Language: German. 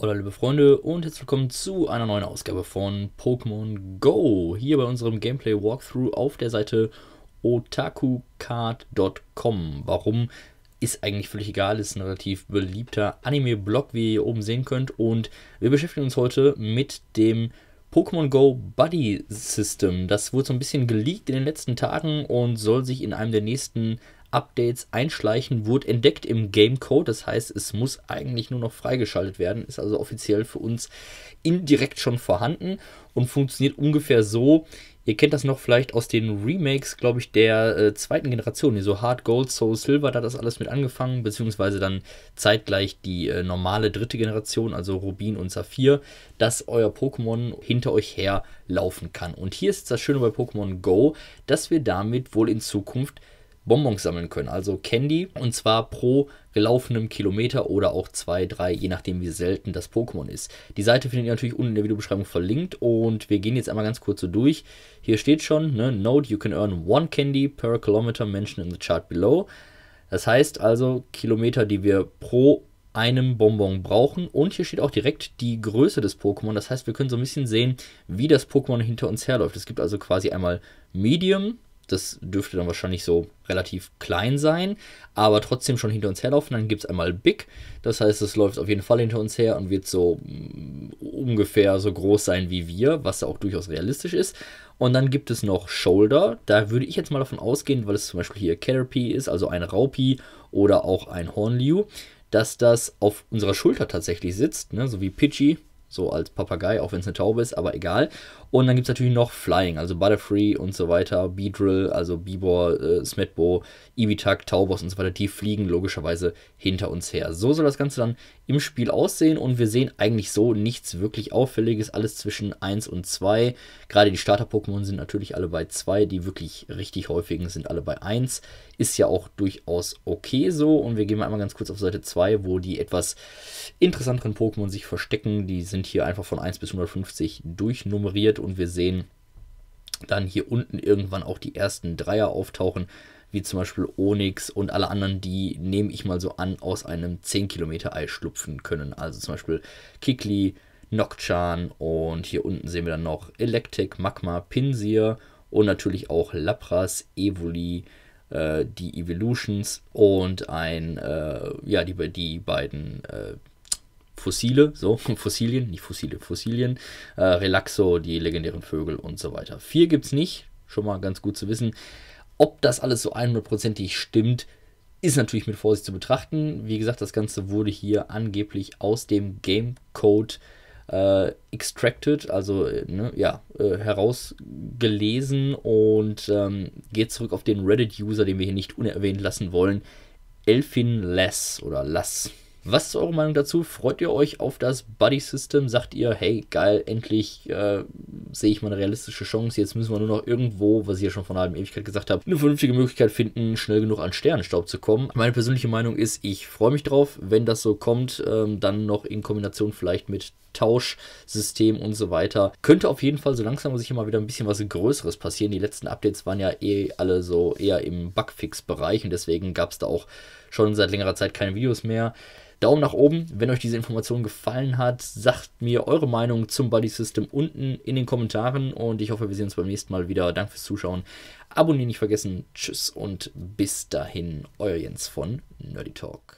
Hallo liebe Freunde und herzlich willkommen zu einer neuen Ausgabe von Pokémon GO, hier bei unserem Gameplay-Walkthrough auf der Seite otakukart.com. Warum, ist eigentlich völlig egal, ist ein relativ beliebter Anime-Blog, wie ihr hier oben sehen könnt, und wir beschäftigen uns heute mit dem Pokémon GO Buddy System. Das wurde so ein bisschen geleakt in den letzten Tagen und soll sich in einem der nächsten Updates einschleichen, wurde entdeckt im Gamecode, das heißt, es muss eigentlich nur noch freigeschaltet werden, ist also offiziell für uns indirekt schon vorhanden und funktioniert ungefähr so. Ihr kennt das noch vielleicht aus den Remakes, glaube ich, der zweiten Generation, hier so Hard Gold, Soul Silver, da hat das alles mit angefangen, beziehungsweise dann zeitgleich die normale dritte Generation, also Rubin und Saphir, dass euer Pokémon hinter euch her laufen kann. Und hier ist das Schöne bei Pokémon Go, dass wir damit wohl in Zukunft Bonbons sammeln können, also Candy, und zwar pro gelaufenem Kilometer oder auch 2, 3, je nachdem wie selten das Pokémon ist. Die Seite findet ihr natürlich unten in der Videobeschreibung verlinkt und wir gehen jetzt einmal ganz kurz so durch. Hier steht schon, ne, Note, you can earn 1 Candy per kilometer mentioned in the chart below. Das heißt also Kilometer, die wir pro einem Bonbon brauchen, und hier steht auch direkt die Größe des Pokémon, das heißt wir können so ein bisschen sehen, wie das Pokémon hinter uns herläuft. Es gibt also quasi einmal Medium, das dürfte dann wahrscheinlich so relativ klein sein, aber trotzdem schon hinter uns herlaufen. Dann gibt es einmal Big, das heißt, es läuft auf jeden Fall hinter uns her und wird so ungefähr so groß sein wie wir, was auch durchaus realistisch ist. Und dann gibt es noch Shoulder, da würde ich jetzt mal davon ausgehen, weil es zum Beispiel hier Caterpie ist, also ein Raupi oder auch ein Hornliu, dass das auf unserer Schulter tatsächlich sitzt, ne? So wie Pidgey. So als Papagei, auch wenn es eine Taube ist, aber egal. Und dann gibt es natürlich noch Flying, also Butterfree und so weiter, Beedrill, also Bibor, Smetbo, Ibitak, Taubos und so weiter, die fliegen logischerweise hinter uns her. So soll das Ganze dann im Spiel aussehen und wir sehen eigentlich so nichts wirklich Auffälliges, alles zwischen 1 und 2. Gerade die Starter-Pokémon sind natürlich alle bei 2, die wirklich richtig häufigen sind alle bei 1. Ist ja auch durchaus okay so, und wir gehen mal einmal ganz kurz auf Seite 2, wo die etwas interessanteren Pokémon sich verstecken, die sind hier einfach von 1 bis 150 durchnummeriert und wir sehen dann hier unten irgendwann auch die ersten Dreier auftauchen, wie zum Beispiel Onyx und alle anderen, die, nehme ich mal so an, aus einem 10 Kilometer Ei schlüpfen können. Also zum Beispiel Kikli, Nocturn, und hier unten sehen wir dann noch Electric, Magma, Pinsir und natürlich auch Lapras, Evoli, die Evolutions und ein, ja, die beiden Fossile, so, Fossilien, nicht Fossile, Fossilien, Relaxo, die legendären Vögel und so weiter. 4 gibt es nicht, schon mal ganz gut zu wissen. Ob das alles so 100%ig stimmt, ist natürlich mit Vorsicht zu betrachten. Wie gesagt, das Ganze wurde hier angeblich aus dem Gamecode extracted, also ne, ja, herausgelesen, und geht zurück auf den Reddit-User, den wir hier nicht unerwähnt lassen wollen, Elfin Lass oder Lass. Was ist eure Meinung dazu? Freut ihr euch auf das Buddy System? Sagt ihr, hey, geil, endlich sehe ich mal eine realistische Chance. Jetzt müssen wir nur noch irgendwo, was ich ja schon vor einer halben Ewigkeit gesagt habe, eine vernünftige Möglichkeit finden, schnell genug an Sternenstaub zu kommen. Meine persönliche Meinung ist, ich freue mich drauf, wenn das so kommt, dann noch in Kombination vielleicht mit Tauschsystem und so weiter. Könnte auf jeden Fall so langsam sich immer wieder ein bisschen was Größeres passieren. Die letzten Updates waren ja eh alle so eher im Bugfix-Bereich und deswegen gab es da auch schon seit längerer Zeit keine Videos mehr. Daumen nach oben, wenn euch diese Information gefallen hat. Sagt mir eure Meinung zum Buddy System unten in den Kommentaren und ich hoffe, wir sehen uns beim nächsten Mal wieder. Danke fürs Zuschauen. Abonnieren nicht vergessen. Tschüss und bis dahin. Euer Jens von Nerdy Talk.